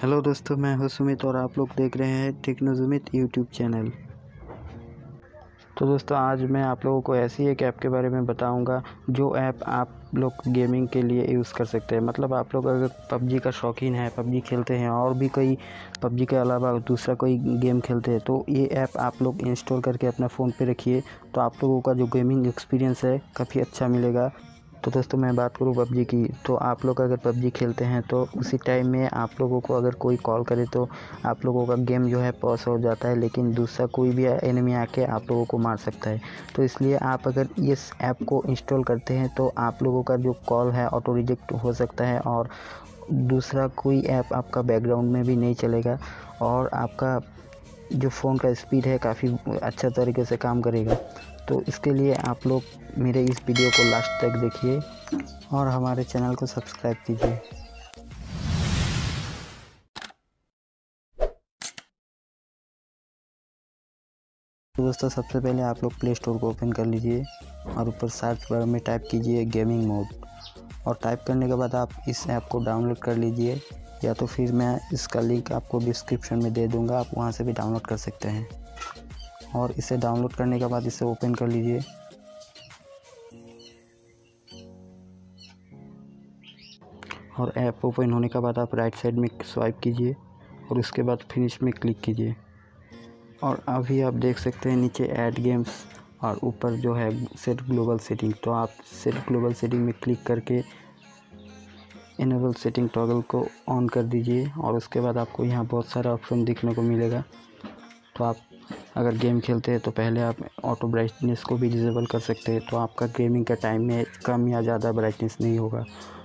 Hello दोस्तों, मैं हूं सुमित और आप लोग देख रहे हैं टेक्नो ज़ुमित यूट्यूब चैनल। तो दोस्तों, आज मैं आप लोगों को ऐसी एक ऐप के बारे में बताऊंगा जो ऐप आप लोग गेमिंग के लिए यूज़ कर सकते हैं। मतलब आप लोग अगर पबजी का शौकीन है, पबजी खेलते हैं और भी कोई पबजी के अलावा दूसरा कोई गेम खेलते हैं, तो ये ऐप आप लोग इंस्टॉल करके अपना फ़ोन पे रखिए, तो आप लोगों का जो गेमिंग एक्सपीरियंस है काफ़ी अच्छा मिलेगा। तो दोस्तों, मैं बात करूँ पबजी की, तो आप लोग अगर पबजी खेलते हैं तो उसी टाइम में आप लोगों को अगर कोई कॉल करे तो आप लोगों का गेम जो है पॉज हो जाता है, लेकिन दूसरा कोई भी एनिमी आके आप लोगों को मार सकता है। तो इसलिए आप अगर इस ऐप को इंस्टॉल करते हैं तो आप लोगों का जो कॉल है ऑटो रिजेक्ट हो सकता है और दूसरा कोई ऐप आपका बैकग्राउंड में भी नहीं चलेगा और आपका जो फ़ोन का स्पीड है काफ़ी अच्छा तरीके से काम करेगा। तो इसके लिए आप लोग मेरे इस वीडियो को लास्ट तक देखिए और हमारे चैनल को सब्सक्राइब कीजिए। तो दोस्तों, सबसे पहले आप लोग प्ले स्टोर को ओपन कर लीजिए और ऊपर सर्च बार में टाइप कीजिए गेमिंग मोड, और टाइप करने के बाद आप इस ऐप को डाउनलोड कर लीजिए, या तो फिर मैं इसका लिंक आपको डिस्क्रिप्शन में दे दूँगा, आप वहाँ से भी डाउनलोड कर सकते हैं। और इसे डाउनलोड करने के बाद इसे ओपन कर लीजिए। और ऐप ओपन होने के बाद आप राइट साइड में स्वाइप कीजिए और उसके बाद फिनिश में क्लिक कीजिए। और अभी आप देख सकते हैं नीचे ऐड गेम्स और ऊपर जो है सेट ग्लोबल सेटिंग, तो आप सेट ग्लोबल सेटिंग में क्लिक करके इनेबल सेटिंग टॉगल को ऑन कर दीजिए। और उसके बाद आपको यहाँ बहुत सारा ऑप्शन देखने को मिलेगा। तो आप अगर गेम खेलते हैं तो पहले आप ऑटो ब्राइटनेस को भी डिसेबल कर सकते हैं, तो आपका गेमिंग का टाइम में कम या ज़्यादा ब्राइटनेस नहीं होगा।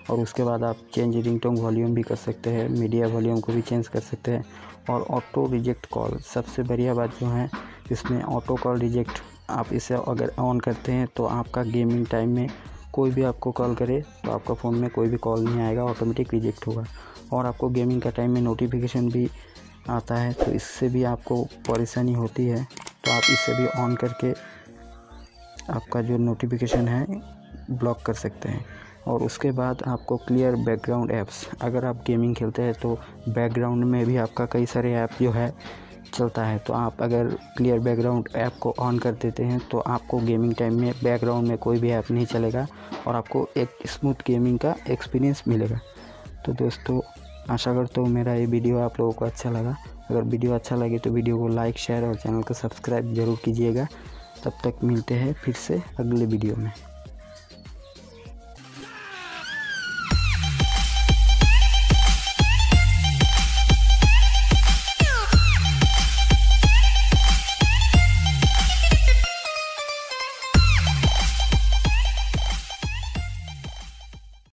और उसके बाद आप चेंज रिंगटोन वॉल्यूम भी कर सकते हैं, मीडिया वॉल्यूम को भी चेंज कर सकते हैं। और ऑटो रिजेक्ट कॉल सबसे बढ़िया बात जो है इसमें ऑटो कॉल रिजेक्ट, आप इसे अगर ऑन करते हैं तो आपका गेमिंग टाइम में कोई भी आपको कॉल करे तो आपका फ़ोन में कोई भी कॉल नहीं आएगा, ऑटोमेटिक रिजेक्ट होगा। और आपको गेमिंग का टाइम में नोटिफिकेशन भी आता है, तो इससे भी आपको परेशानी होती है, तो आप इसे भी ऑन करके आपका जो नोटिफिकेशन है ब्लॉक कर सकते हैं। और उसके बाद आपको क्लियर बैकग्राउंड ऐप्स, अगर आप गेमिंग खेलते हैं तो बैकग्राउंड में भी आपका कई सारे ऐप जो है चलता है, तो आप अगर क्लियर बैकग्राउंड ऐप को ऑन कर देते हैं तो आपको गेमिंग टाइम में बैकग्राउंड में कोई भी ऐप नहीं चलेगा और आपको एक स्मूथ गेमिंग का एक्सपीरियंस मिलेगा। तो दोस्तों, आशा करता हूँ मेरा ये वीडियो आप लोगों को अच्छा लगा। अगर वीडियो अच्छा लगे तो वीडियो को लाइक, शेयर और चैनल को सब्सक्राइब ज़रूर कीजिएगा। तब तक मिलते हैं फिर से अगले वीडियो में।